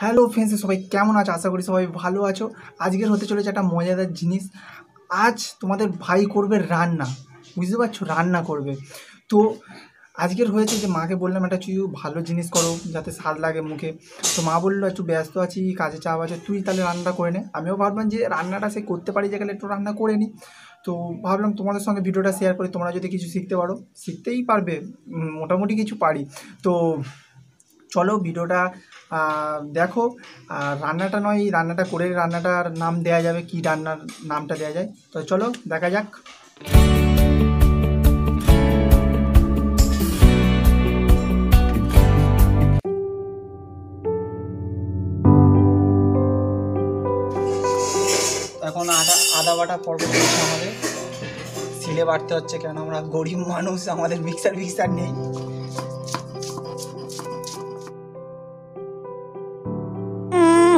Hello friends, সবাই কেমন আছো? আশা করি সবাই ভালো আছো। আজকের হতে চলেছে একটা মজাদার জিনিস। আজ তোমাদের ভাই করবে রান্না, বুঝতে পারছো? রান্না করবে। তো আজকের হয়েছে যে মাকে বললাম একটা কিছু ভালো জিনিস করো যাতে স্বাদ লাগে মুখে। তো মা বললো একটু ব্যস্ত আছি, কাজে চাপ আছে, তুই তাহলে রান্নাটা করে নে। আমিও ভাবলাম যে রান্নাটা সে করতে পারি, যেখানে একটু রান্না করে নিই। তো ভাবলাম তোমাদের সঙ্গে ভিডিওটা শেয়ার করি, তোমরা যদি কিছু শিখতে পারো। শিখতেই পারবে, মোটামুটি কিছু পারি। তো চলো ভিডিওটা দেখো। আর রান্নাটা নয়, রান্নাটা করে রান্নাটার নাম দেয়া যাবে, কি রান্নার নামটা দেয়া যায়। তো চলো দেখা যাক। এখন আদা বাটা পর্ব হচ্ছে, আমাদের সিলে বাটতে হচ্ছে, কারণ আমরা গরিব মানুষ, আমাদের মিক্সার নেই।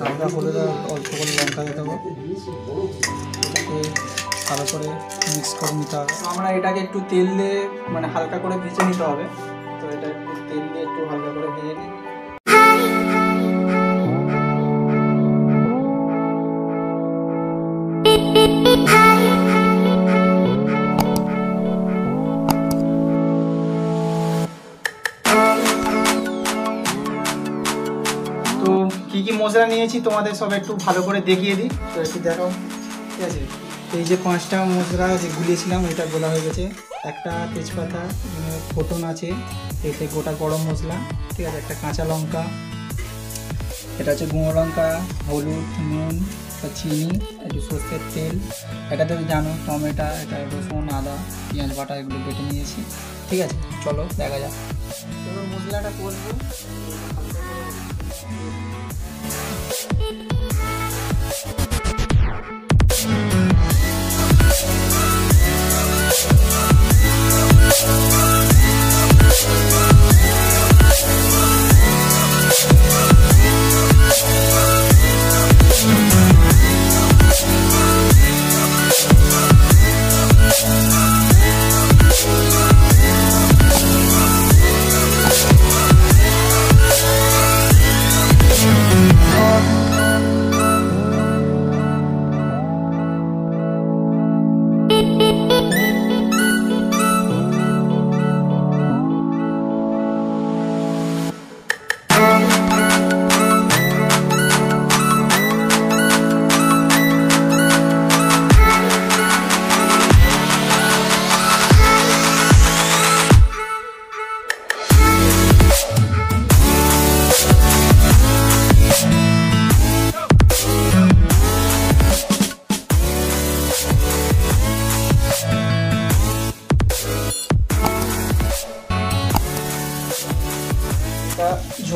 হালকা হলুদ, অল্প করে লঙ্কা দিয়ে দেবো। এটাকে ভালো করে মিক্স করে নিতে হবে। আমরা এটাকে একটু তেল দিয়ে মানে হালকা করে ভেজে নিতে হবে। তো এটা একটু তেল দিয়ে একটু হালকা করে ভেজে নিই। কি কি মশলা নিয়েছি তোমাদের সব একটু ভালো করে দেখিয়ে দিই। তো একটু দেখাও, ঠিক আছে। এই যে 5টা মশলা যে গুলিয়েছিলাম এটা গোলা হয়ে গেছে। একটা তেজপাতা ফোটন আছে, এতে গোটা গরম মশলা, ঠিক আছে। একটা কাঁচা লঙ্কা, এটা হচ্ছে গুঁড়ো লঙ্কা, হলুদ, নুন, চিনি, একটু সর্ষের তেল, এটা তো জানো, টমেটো, এটা রসুন, আদা, পেঁয়াজ বাটা, এগুলো বেটে নিয়েছি, ঠিক আছে। চলো দেখা যাক। এবার মশলাটা করবো।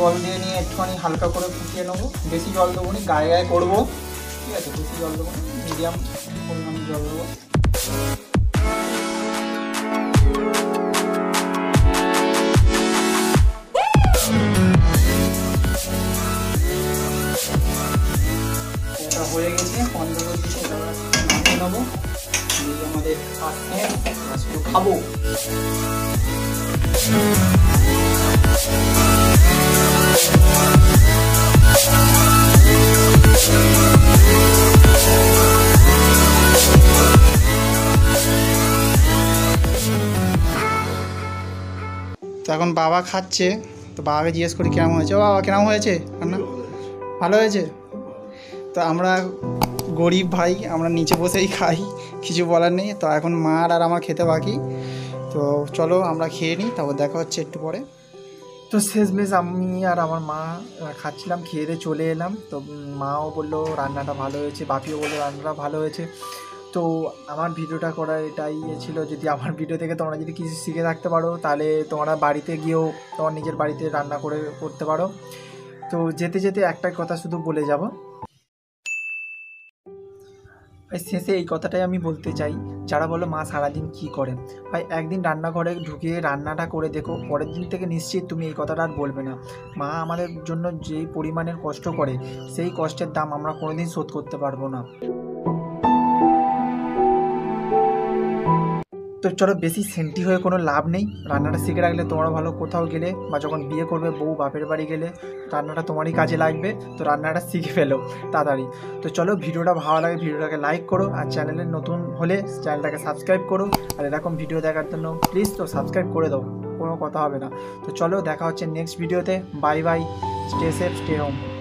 জল দিয়ে নিয়ে একটুখানি হালকা করে ফুটিয়ে নেবো। বেশি জল দেবো নি, গায়ে গায়ে করবো, ঠিক আছে। বেশি জল দেবো, মিডিয়াম পরিমাণে জল দেবো। এটা হয়ে গেছে, 15 দিকে এটা নামিয়ে নেবো। আমাদের আজকে খাবো। তো এখন বাবা খাচ্ছে, তো বাবাকে জিজ্ঞেস করি কেমন হয়েছে। বাবা, কেমন হয়েছে রান্না? ভালো হয়েছে। তো আমরা গরিব ভাই, আমরা নিচে বসেই খাই, কিছু বলার নেই। তো এখন মার আর আমার খেতে বাকি, তো চলো আমরা খেয়ে নিই, তারপর দেখা হচ্ছে একটু পরে। তো শেষমেশ আমি আর আমার মা খাচ্ছিলাম, খেয়ে দিয়ে চলে এলাম। তো মাও বললো রান্নাটা ভালো হয়েছে, বাপিও বললো রান্নাটা ভালো হয়েছে। তো আমার ভিডিওটা করার এটাই ছিল, যদি আমার ভিডিও থেকে তোমরা যদি কিছু শিখে থাকতে পারো, তাহলে তোমরা বাড়িতে গিয়েও তোমার নিজের বাড়িতে রান্না করে করতে পারো। তো যেতে যেতে একটা কথা শুধু বলে যাব, ভাই শেষে এই কথাটাই আমি বলতে চাই, যারা বলো মা সারাদিন কি করে, ভাই একদিন রান্নাঘরে ঢুকে রান্নাটা করে দেখো, পরের দিন থেকে নিশ্চিত তুমি এই কথাটা আর বলবে না। মা আমাদের জন্য যেই পরিমাণের কষ্ট করে, সেই কষ্টের দাম আমরা কোনোদিন শোধ করতে পারবো না। তো চলো, বেশি সেন্টি হয়ে কোনো লাভ নেই, রান্নাটা শিখে রাখলে তোমরা ভালো কোথাও গেলে বা যখন বিয়ে করবে, বউ বাপের বাড়ি গেলে রান্নাটা তোমারই কাজে লাগবে। তো রান্নাটা শিখে ফেলো তাড়াতাড়ি। তো চলো, ভিডিওটা ভালো লাগে ভিডিওটাকে লাইক করো, আর চ্যানেলে নতুন হলে চ্যানেলটাকে সাবস্ক্রাইব করো, আর এরকম ভিডিও দেখার জন্য প্লিজ তো সাবস্ক্রাইব করে দাও, কোনো কথা হবে না। তো চলো, দেখা হচ্ছে নেক্সট ভিডিওতে। Bye bye, stay safe, stay home.